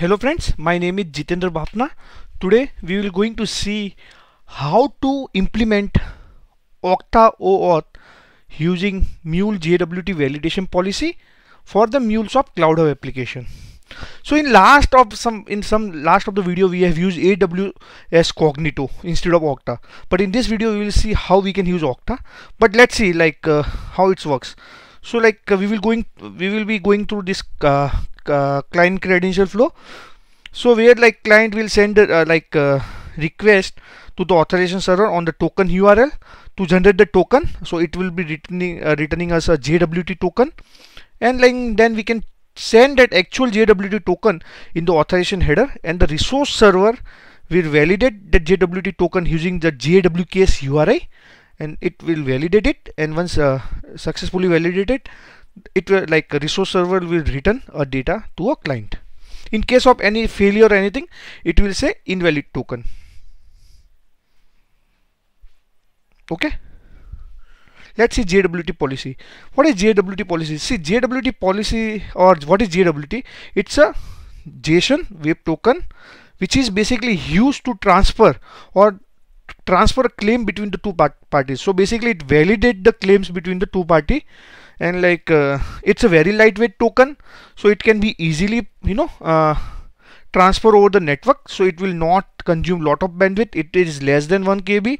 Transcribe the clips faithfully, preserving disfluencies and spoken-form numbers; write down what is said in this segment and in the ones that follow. Hello friends, my name is Jitendra Bhatna. Today we will going to see how to implement Okta OAuth using Mule J W T validation policy for the MuleSoft CloudHub application. So in last of some in some last of the video we have used A W S Cognito instead of Okta. But in this video we will see how we can use Okta. But let's see like uh, how it works. So like uh, we will going we will be going through this uh, Uh, client credential flow, so where like client will send uh, like uh, request to the authorization server on the token U R L to generate the token, so it will be returning uh, returning us a J W T token, and like then we can send that actual J W T token in the authorization header, and the resource server will validate the J W T token using the J W K S U R I, and it will validate it, and once uh, successfully validated, it will like a resource server will return a data to a client. In case of any failure or anything, it will say invalid token. Okay, let's see J W T policy. What is J W T policy? See, J W T policy, or what is J W T? It's a JSON web token which is basically used to transfer or transfer a claim between the two part parties. So basically it validates the claims between the two party, and like uh, it's a very lightweight token, so it can be easily you know uh, transfer over the network, so it will not consume lot of bandwidth. It is less than one K B.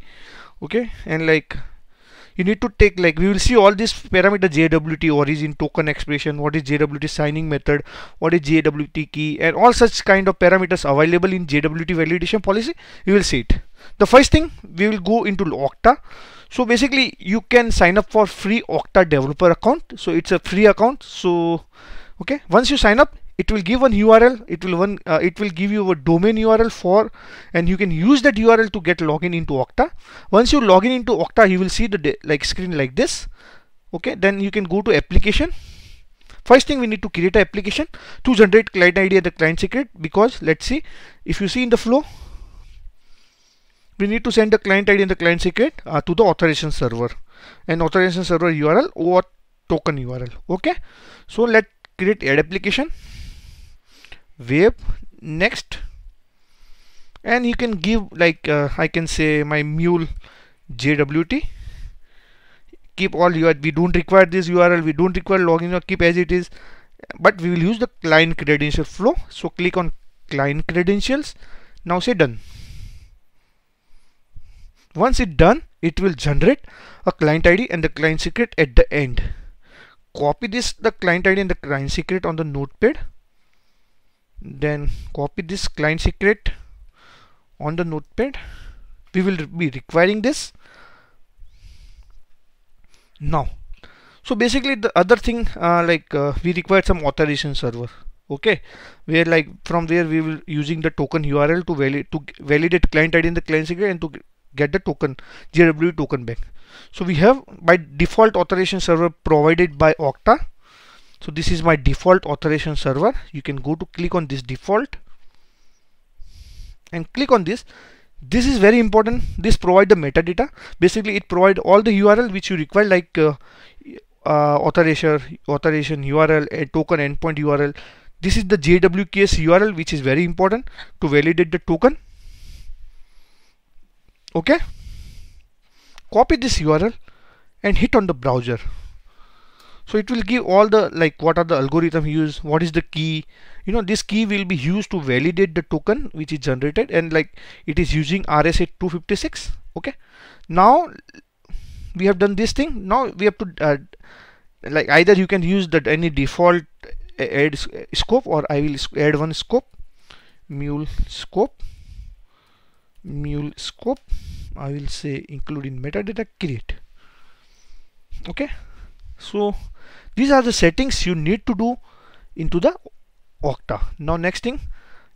okay, and like you need to take like we will see all this parameter: J W T origin, token expression, what is J W T signing method, what is J W T key, and all such kind of parameters available in J W T validation policy. You will see it. The first thing we will go into Okta. So basically you can sign up for free Okta developer account. So it's a free account. So okay, once you sign up, it will give one U R L. It will one uh, it will give you a domain U R L for, and you can use that U R L to get login into Okta. Once you login into Okta, you will see the like screen like this. Okay, then you can go to application. First thing, we need to create an application to generate client I D and the client secret, because let's see, if you see in the flow, we need to send the client I D and the client secret uh, to the authorization server, and authorization server U R L or token U R L. Okay, so let's create add application, web, next, and you can give like uh, I can say my Mule J W T. Keep all U R L. We don't require this U R L. We don't require login, or keep as it is. But we will use the client credential flow. So click on client credentials. Now say done. Once it's done, it will generate a client I D and the client secret at the end. Copy this, the client I D and the client secret on the notepad. Then copy this client secret on the notepad. We will be requiring this now. So basically the other thing uh, like uh, we require some authorization server. Okay, where like from there we will using the token U R L to, vali to validate client I D and the client secret, and to get the token J W T token back. So we have by default authorization server provided by Okta. So this is my default authorization server. You can go to click on this default and click on this. This is very important. This provide the metadata. Basically it provide all the U R L which you require, like uh, uh, authorization authorization U R L, a token endpoint U R L. This is the J W K S U R L which is very important to validate the token. Okay, copy this U R L and hit on the browser. So it will give all the like what are the algorithm used, what is the key, you know this key will be used to validate the token which is generated, and like it is using R S A two fifty-six. Okay, now we have done this thing. Now we have to uh, like either you can use that any default add scope, or I will add one scope, mule scope mule scope I will say include in metadata, create. Okay, so these are the settings you need to do into the Okta. Now next thing,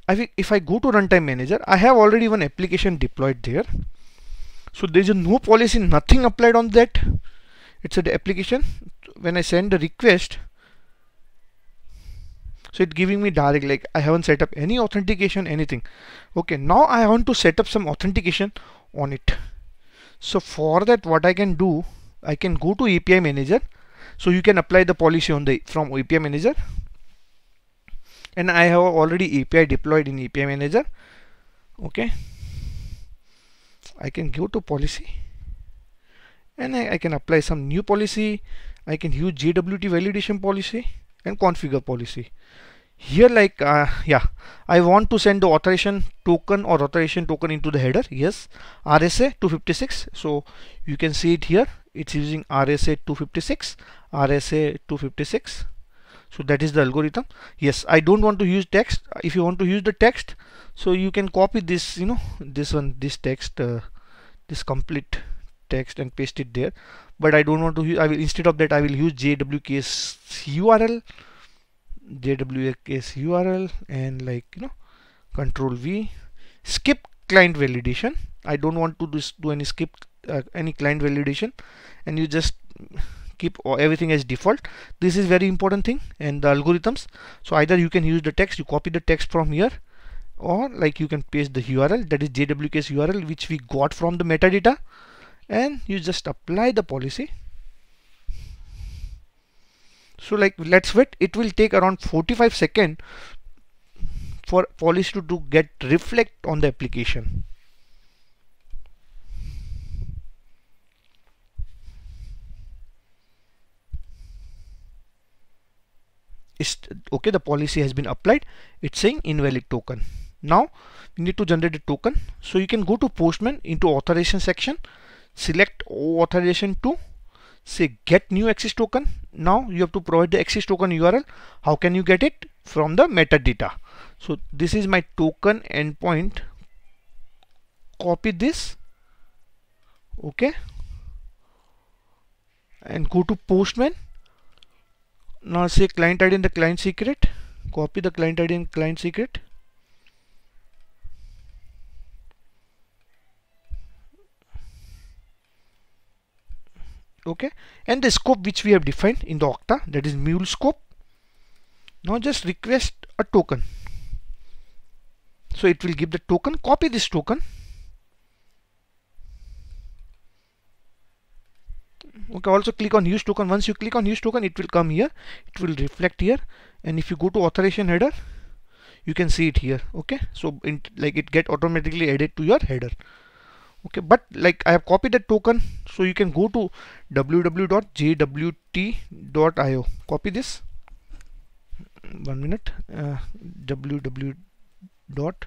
I think if I go to runtime manager, I have already one application deployed there, so there is no policy, nothing applied on that. It's an application. When I send the request, so it's giving me direct, like I haven't set up any authentication, anything. Okay, now I want to set up some authentication on it. So for that, what I can do, I can go to A P I Manager. So you can apply the policy on the from A P I Manager. and I have already A P I deployed in A P I Manager. Okay, I can go to policy and I, I can apply some new policy. I can use J W T validation policy and configure policy. Here like uh, yeah, I want to send the authorization token or authorization token into the header. Yes, R S A two fifty-six. So you can see it here. It's using R S A two fifty-six, R S A two fifty-six. So that is the algorithm. Yes, I don't want to use text. If you want to use the text, so you can copy this, you know, this one, this text, uh, this complete text and paste it there. But I don't want to use, I will, instead of that, I will use J W K S U R L. J W K S U R L and like, you know, control V, skip client validation. I don't want to do, do any skip uh, any client validation, and you just keep everything as default. This is very important thing, and the algorithms. So either you can use the text, you copy the text from here, or like you can paste the U R L, that is J W K S U R L, which we got from the metadata, and you just apply the policy. So like, let's wait. It will take around forty-five seconds for policy to, to get reflect on the application. It's okay, the policy has been applied. It's saying invalid token. Now we need to generate a token. So you can go to Postman, into authorization section, select authorization to, say get new access token. Now you have to provide the access token U R L. How can you get it? From the metadata. So this is my token endpoint. Copy this, okay, and go to Postman. Now say client I D and the client secret. Copy the client I D and client secret. Okay, and the scope which we have defined in the Okta, that is mule scope. Now just request a token. So it will give the token. Copy this token. Okay, also click on use token. Once you click on use token, it will come here. It will reflect here. And if you go to authorization header, you can see it here. Okay, so in, like it get automatically added to your header. Okay, but like I have copied the token, so you can go to w w w dot j w t dot i o. Copy this. One minute. Uh, w w w dot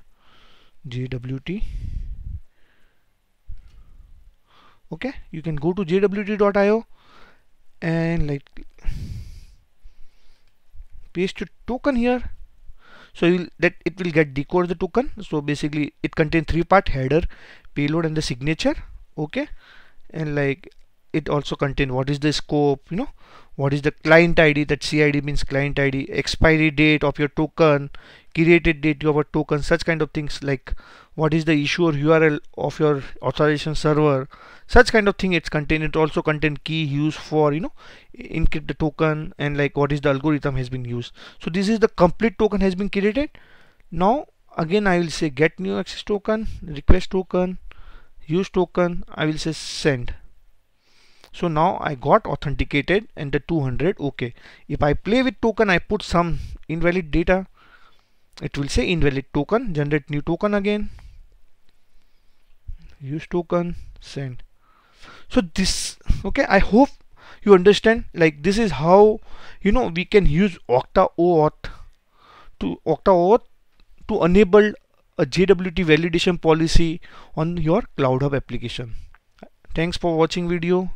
j w t. Okay, you can go to j w t dot i o and like paste your token here. So you'll, that it will get decode the token. So basically it contains three part: header, payload and the signature. Okay, and like it also contains what is the scope, you know, what is the client I D, that C I D means client I D, expiry date of your token, created date of a token, such kind of things, like what is the issuer U R L of your authorization server, such kind of thing it's contained. It also contains key used for, you know, encrypt the token, and like what is the algorithm has been used. So this is the complete token has been created. Now again I will say get new access token, request token, use token, I will say send. So now I got authenticated and the two hundred. Okay, if I play with token, I put some invalid data, it will say invalid token, generate new token again, use token, send. So this, okay, I hope you understand. Like this is how, you know, we can use Okta OAuth to Okta OAuth to enable a J W T validation policy on your CloudHub application. Thanks for watching video.